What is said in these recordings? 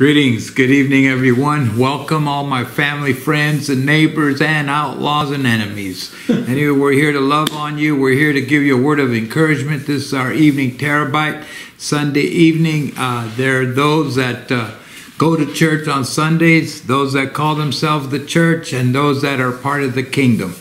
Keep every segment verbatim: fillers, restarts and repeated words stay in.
Greetings, good evening everyone. Welcome all my family, friends, and neighbors, and outlaws and enemies. Anyway, we're here to love on you. We're here to give you a word of encouragement. This is our evening TerrorBite, Sunday evening. Uh, there are those that uh, go to church on Sundays, those that call themselves the church, and those that are part of the kingdom.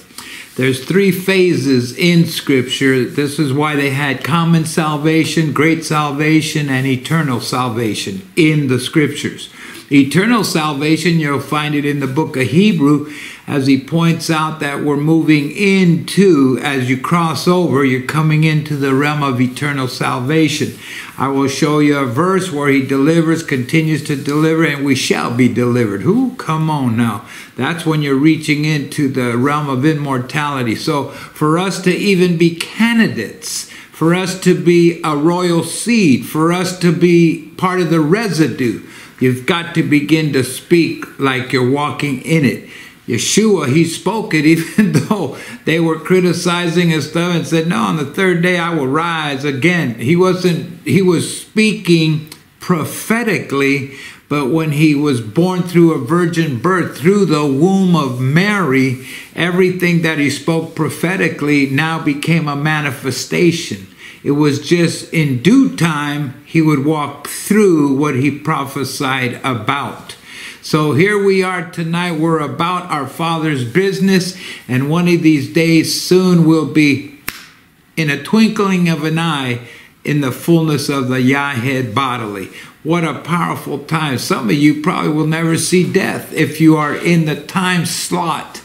There's three phases in Scripture. This is why they had common salvation, great salvation, and eternal salvation in the Scriptures. Eternal salvation, you'll find it in the book of Hebrew, as he points out that we're moving into, as you cross over, you're coming into the realm of eternal salvation. I will show you a verse where he delivers, continues to deliver, and we shall be delivered. Who? Come on now. That's when you're reaching into the realm of immortality. So for us to even be candidates, for us to be a royal seed, for us to be part of the residue, you've got to begin to speak like you're walking in it. Yeshua, he spoke it even though they were criticizing his stuff and said, no, on the third day I will rise again. He wasn't, he was speaking prophetically. But when he was born through a virgin birth, through the womb of Mary, everything that he spoke prophetically now became a manifestation. It was just in due time, he would walk through what he prophesied about. So here we are tonight. We're about our Father's business. And one of these days soon we'll be, in a twinkling of an eye, in the fullness of the Yahad bodily. What a powerful time. Some of you probably will never see death if you are in the time slot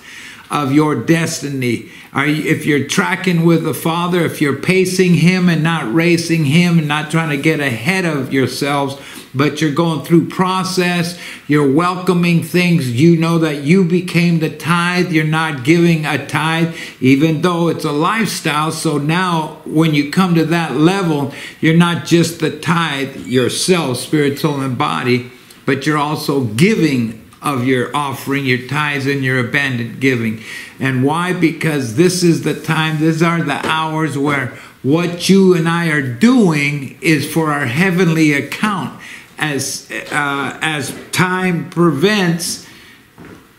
of your destiny. Are you, if you're tracking with the Father, if you're pacing Him and not racing Him and not trying to get ahead of yourselves, but you're going through process, you're welcoming things, you know that you became the tithe, you're not giving a tithe, even though it's a lifestyle. So now when you come to that level, you're not just the tithe yourself, spirit, soul, and body, but you're also giving of your offering, your tithes, and your abandoned giving. And why? Because this is the time, these are the hours where what you and I are doing is for our heavenly account, as uh, as time prevents.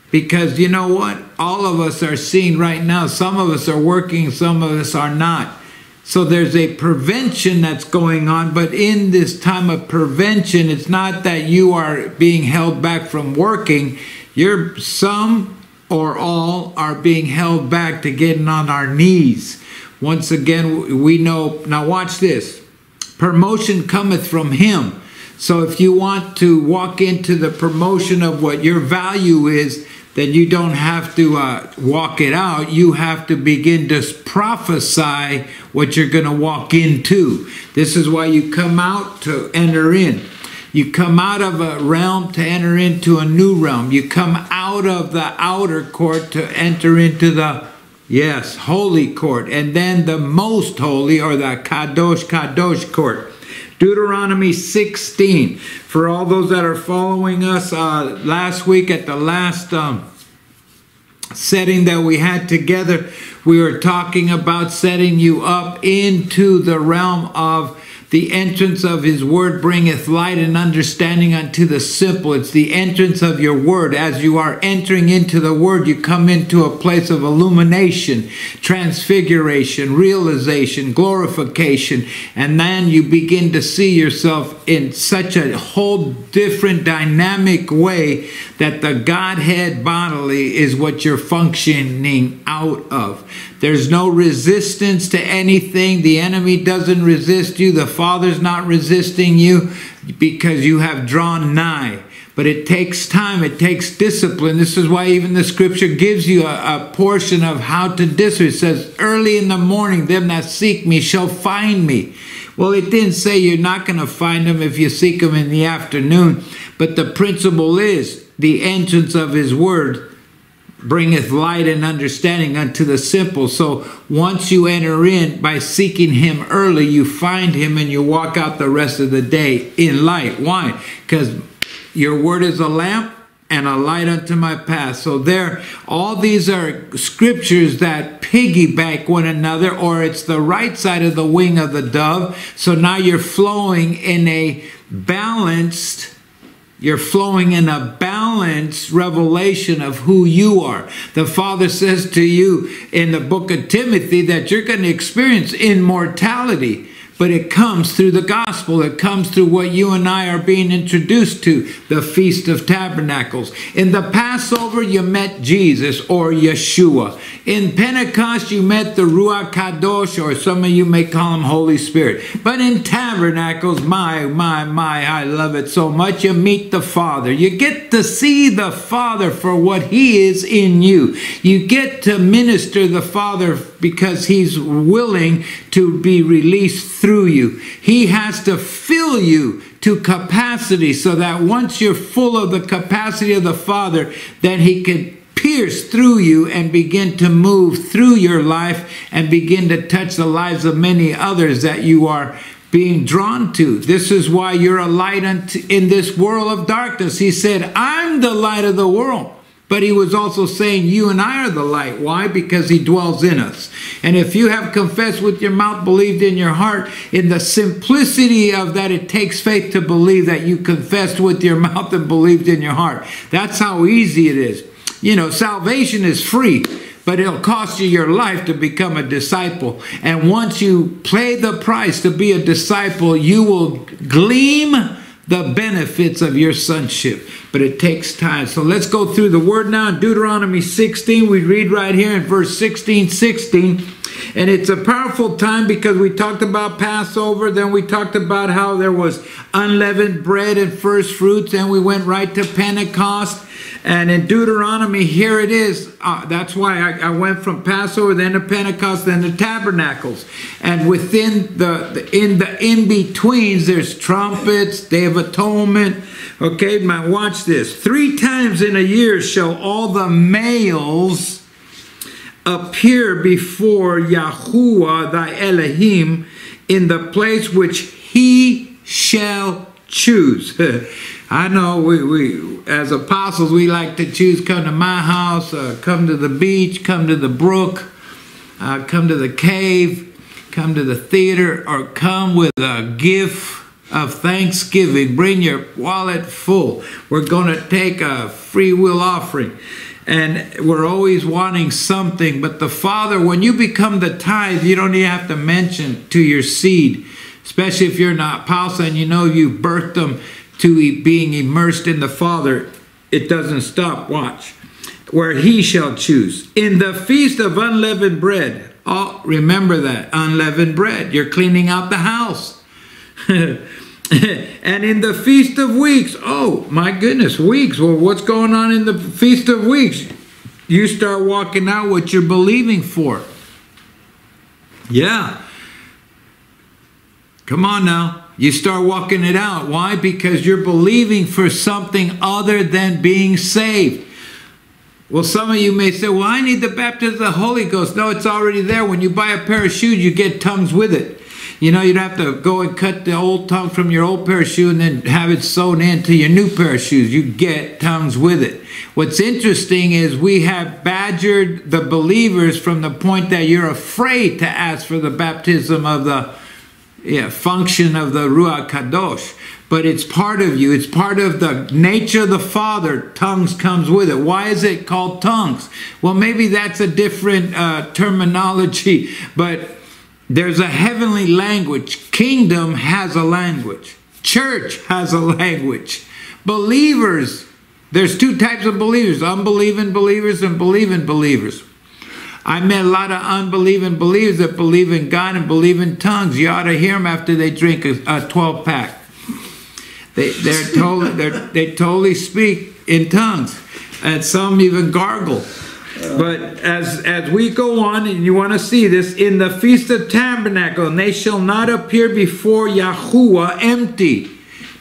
Because you know what? All of us are seeing right now, some of us are working, some of us are not. So there's a prevention that's going on, but in this time of prevention, it's not that you are being held back from working. You're, some or all are being held back to getting on our knees. Once again, we know, now watch this, promotion cometh from Him. So if you want to walk into the promotion of what your value is, then you don't have to uh, walk it out. You have to begin to prophesy what you're going to walk into. This is why you come out to enter in. You come out of a realm to enter into a new realm. You come out of the outer court to enter into the, yes, holy court. And then the most holy, or the kadosh kadosh court. Deuteronomy sixteen. For all those that are following us uh, last week at the last um, setting that we had together, we were talking about setting you up into the realm of the entrance of His word bringeth light and understanding unto the simple. It's the entrance of your word. As you are entering into the word, you come into a place of illumination, transfiguration, realization, glorification. And then you begin to see yourself in such a whole different dynamic way that the Godhead bodily is what you're functioning out of. There's no resistance to anything. The enemy doesn't resist you. The Father's not resisting you because you have drawn nigh. But it takes time. It takes discipline. This is why even the Scripture gives you a, a portion of how to discipline. It says, early in the morning, them that seek me shall find me. Well, it didn't say you're not going to find them if you seek them in the afternoon. But the principle is the entrance of His word bringeth light and understanding unto the simple. So once you enter in by seeking Him early, you find Him and you walk out the rest of the day in light. Why? Because your word is a lamp and a light unto my path. So there, all these are scriptures that piggyback one another, or it's the right side of the wing of the dove. So now you're flowing in a balanced You're flowing in a balanced revelation of who you are. The Father says to you in the book of Timothy that you're going to experience immortality. But it comes through the gospel. It comes through what you and I are being introduced to, the Feast of Tabernacles. In the Passover, you met Jesus or Yeshua. In Pentecost, you met the Ruach Kadosh, or some of you may call him Holy Spirit. But in Tabernacles, my, my, my, I love it so much, you meet the Father. You get to see the Father for what He is in you. You get to minister the Father because He's willing to be released through you. He has to fill you to capacity so that once you're full of the capacity of the Father, then He can pierce through you and begin to move through your life and begin to touch the lives of many others that you are being drawn to. This is why you're a light in this world of darkness. He said, I'm the light of the world. But He was also saying, you and I are the light. Why? Because He dwells in us. And if you have confessed with your mouth, believed in your heart, in the simplicity of that, it takes faith to believe that you confessed with your mouth and believed in your heart. That's how easy it is. You know, salvation is free, but it'll cost you your life to become a disciple. And once you pay the price to be a disciple, you will glean the benefits of your sonship, but it takes time. So let's go through the word now. In Deuteronomy sixteen, we read right here in verse sixteen, sixteen, and it's a powerful time because we talked about Passover, then we talked about how there was unleavened bread and first fruits, and we went right to Pentecost. And in Deuteronomy, here it is. Uh, that's why I, I went from Passover, then to Pentecost, then to Tabernacles. And within the, the in the in-betweens, there's trumpets, Day of Atonement. Okay, now watch this. Three times in a year shall all the males appear before Yahuwah thy Elohim in the place which He shall choose. I know we, we, as apostles, we like to choose, come to my house, uh, come to the beach, come to the brook, uh, come to the cave, come to the theater, or come with a gift of thanksgiving. Bring your wallet full. We're going to take a free will offering. And we're always wanting something. But the Father, when you become the tithe, you don't even have to mention to your seed, especially if you're not an apostle and you know you birthed them to being immersed in the Father. It doesn't stop. Watch. Where He shall choose. In the feast of unleavened bread. Oh, remember that. Unleavened bread. You're cleaning out the house. And in the feast of weeks. Oh, my goodness. Weeks. Well, what's going on in the feast of weeks? You start walking out what you're believing for. Yeah. Come on now. You start walking it out. Why? Because you're believing for something other than being saved. Well, some of you may say, well, I need the baptism of the Holy Ghost. No, it's already there. When you buy a pair of shoes, you get tongues with it. You know, you'd have to go and cut the old tongue from your old pair of shoes and then have it sewn into your new pair of shoes. You get tongues with it. What's interesting is we have badgered the believers from the point that you're afraid to ask for the baptism of the Yeah, function of the Ruach Kadosh. But it's part of you. It's part of the nature of the Father. Tongues comes with it. Why is it called tongues? Well, maybe that's a different uh, terminology. But there's a heavenly language. Kingdom has a language. Church has a language. Believers. There's two types of believers. Unbelieving believers and believing believers. I met a lot of unbelieving believers that believe in God and believe in tongues. You ought to hear them after they drink a twelve-pack. They they're totally, they're, they totally speak in tongues, and some even gargle. But as, as we go on, and you want to see this, in the Feast of Tabernacle, and they shall not appear before Yahuwah empty.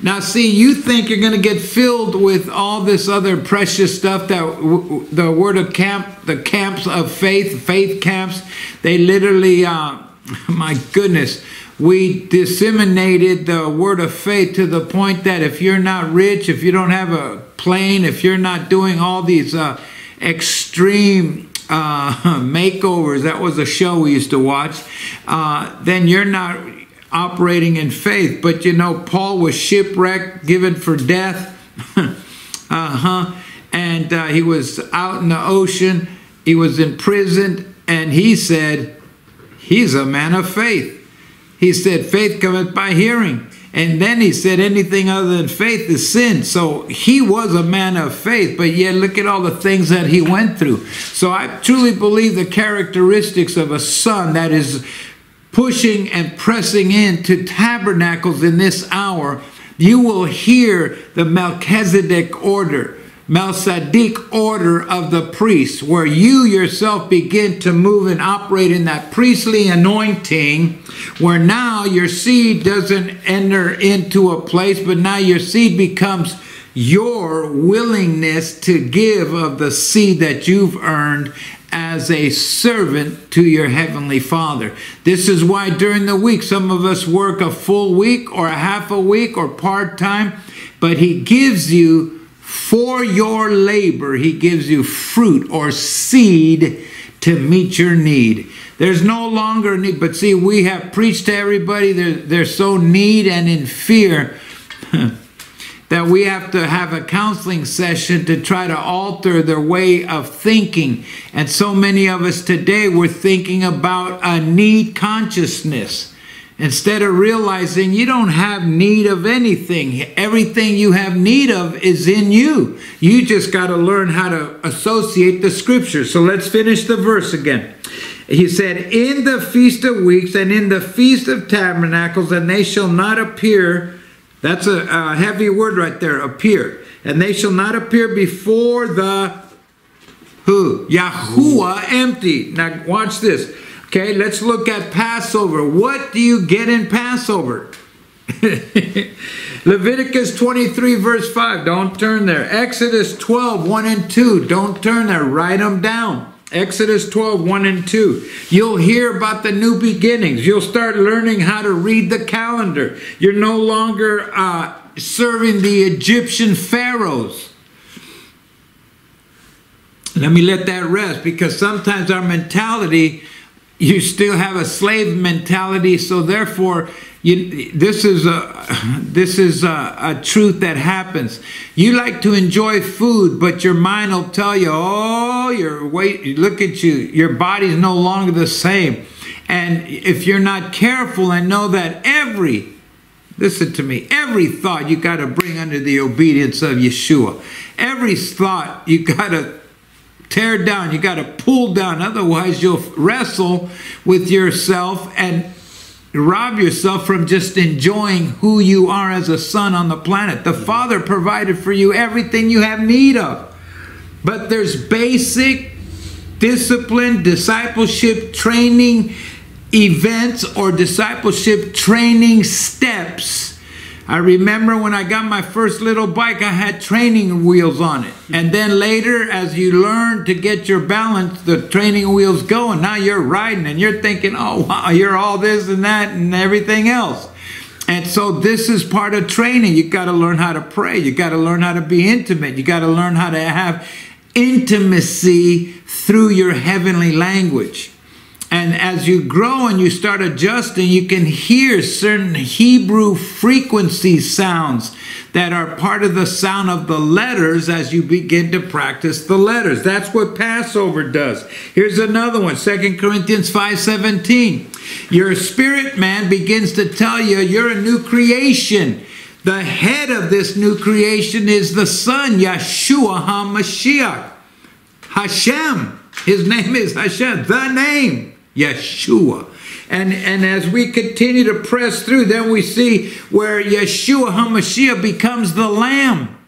Now see, you think you're going to get filled with all this other precious stuff that w the word of camp, the camps of faith, faith camps, they literally, uh, my goodness, we disseminated the word of faith to the point that if you're not rich, if you don't have a plane, if you're not doing all these uh, extreme uh, makeovers, that was a show we used to watch, uh, then you're not operating in faith. But you know, Paul was shipwrecked, given for death. uh-huh. And uh, he was out in the ocean. He was imprisoned. And he said, he's a man of faith. He said, faith cometh by hearing. And then he said, anything other than faith is sin. So he was a man of faith, but yet look at all the things that he went through. So I truly believe the characteristics of a son that is pushing and pressing into tabernacles in this hour, you will hear the Melchizedek order. Melchizedek order of the priest, where you yourself begin to move and operate in that priestly anointing, where now your seed doesn't enter into a place, but now your seed becomes your willingness to give of the seed that you've earned as a servant to your Heavenly Father. This is why during the week, some of us work a full week or a half a week or part-time, but He gives you for your labor, He gives you fruit or seed to meet your need. There's no longer a need, but see, we have preached to everybody, they're, they're so need and in fear that we have to have a counseling session to try to alter their way of thinking. And so many of us today, we're thinking about a need consciousness. Instead of realizing you don't have need of anything. Everything you have need of is in you. You just got to learn how to associate the scriptures. So let's finish the verse again. He said, in the Feast of Weeks and in the Feast of Tabernacles, and they shall not appear. That's a, a heavy word right there, appear. And they shall not appear before the who? Yahuwah empty. Now watch this. Okay, let's look at Passover. What do you get in Passover? Leviticus twenty-three, verse five. Don't turn there. Exodus twelve, one and two. Don't turn there. Write them down. Exodus twelve, one and two. You'll hear about the new beginnings. You'll start learning how to read the calendar. You're no longer uh, serving the Egyptian pharaohs. Let me let that rest, because sometimes our mentality... You still have a slave mentality, so therefore, you, this is a this is a, a truth that happens. You like to enjoy food, but your mind will tell you, "Oh, your weight. Look at you. Your body's no longer the same." And if you're not careful and know that every, listen to me, every thought you got to bring under the obedience of Yeshua. Every thought you got to tear down. You got to pull down. Otherwise, you'll wrestle with yourself and rob yourself from just enjoying who you are as a son on the planet. The Father provided for you everything you have need of. But there's basic discipline, discipleship training events or discipleship training steps. I remember when I got my first little bike, I had training wheels on it. And then later, as you learn to get your balance, the training wheels go, and now you're riding, and you're thinking, oh, wow, you're all this and that and everything else. And so this is part of training. You got to learn how to pray. You got to learn how to be intimate. You got to learn how to have intimacy through your heavenly language. And as you grow and you start adjusting, you can hear certain Hebrew frequency sounds that are part of the sound of the letters as you begin to practice the letters. That's what Passover does. Here's another one, Second Corinthians five seventeen. Your spirit man begins to tell you you're a new creation. The head of this new creation is the Son, Yeshua HaMashiach. Hashem. His name is Hashem, the name. Yeshua. And, and as we continue to press through, then we see where Yeshua HaMashiach becomes the Lamb.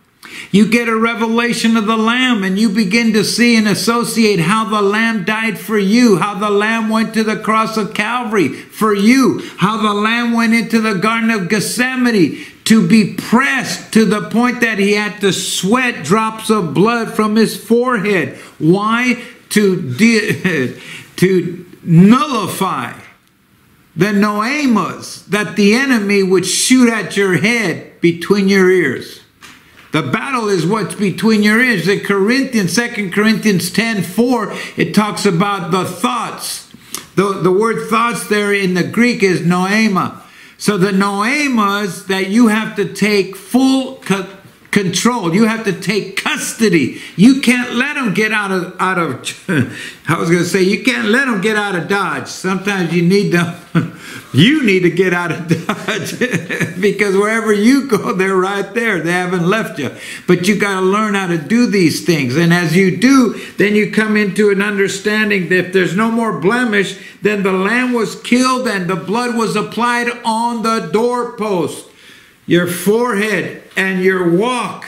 You get a revelation of the Lamb, and you begin to see and associate how the Lamb died for you, how the Lamb went to the cross of Calvary for you, how the Lamb went into the Garden of Gethsemane to be pressed to the point that He had to sweat drops of blood from His forehead. Why? To... De to nullify the noemas that the enemy would shoot at your head between your ears. The battle is what's between your ears. In Corinthians, Second Corinthians ten four, it talks about the thoughts. The, the word thoughts there in the Greek is noema. So the noemas that you have to take full control. You have to take custody. You can't let them get out of, out of I was going to say, you can't let them get out of Dodge. Sometimes you need them, you need to get out of Dodge because wherever you go, they're right there. They haven't left you. But you got to learn how to do these things. And as you do, then you come into an understanding that if there's no more blemish, then the lamb was killed and the blood was applied on the doorpost. Your forehead and your walk,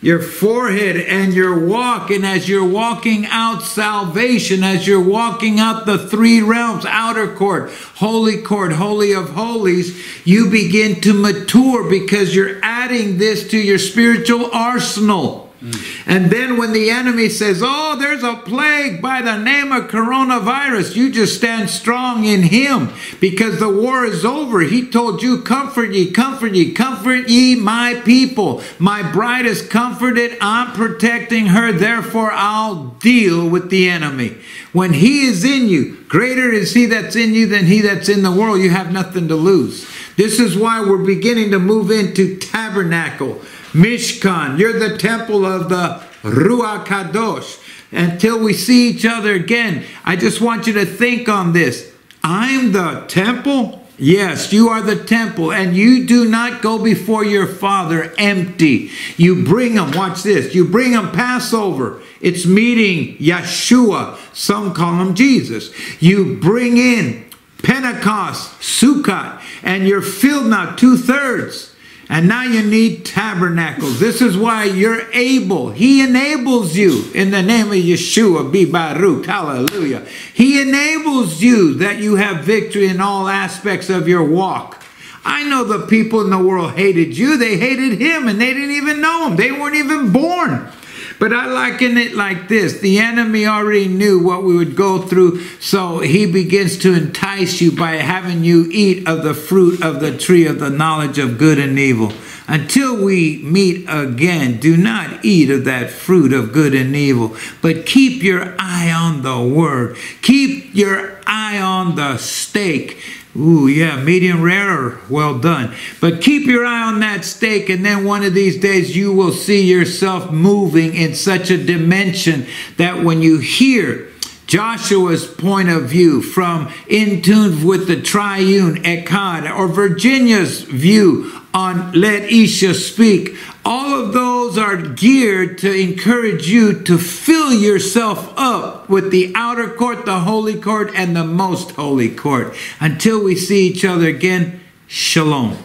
your forehead and your walk, and as you're walking out salvation, as you're walking out the three realms, outer court, holy court, holy of holies, you begin to mature because you're adding this to your spiritual arsenal. Mm. And then when the enemy says, oh, there's a plague by the name of coronavirus, you just stand strong in him because the war is over. He told you, comfort ye, comfort ye, comfort ye my people. My bride is comforted. I'm protecting her. Therefore, I'll deal with the enemy. When he is in you, greater is he that's in you than he that's in the world. You have nothing to lose. This is why we're beginning to move into tabernacle. Mishkan, you're the temple of the Ruach Kadosh. Until we see each other again, I just want you to think on this. I'm the temple? Yes, you are the temple, and you do not go before your Father empty. You bring them, watch this, you bring them Passover. It's meeting Yeshua. Some call him Jesus. You bring in Pentecost, Sukkot, and you're filled now two-thirds. And now you need tabernacles. This is why you're able. He enables you in the name of Yeshua, be Baruch, hallelujah. He enables you that you have victory in all aspects of your walk. I know the people in the world hated you. They hated him and they didn't even know him. They weren't even born. But I liken it like this. The enemy already knew what we would go through, so he begins to entice you by having you eat of the fruit of the tree of the knowledge of good and evil. Until we meet again, do not eat of that fruit of good and evil, but keep your eye on the word. Keep your eye on the steak. Ooh, yeah, medium rare, well done. But keep your eye on that steak, and then one of these days you will see yourself moving in such a dimension that when you hear Joshua's point of view from in tune with the triune, Echad, or Virginia's view on Let Isha Speak, all of those are geared to encourage you to fill yourself up with the outer court, the holy court, and the most holy court. Until we see each other again, Shalom.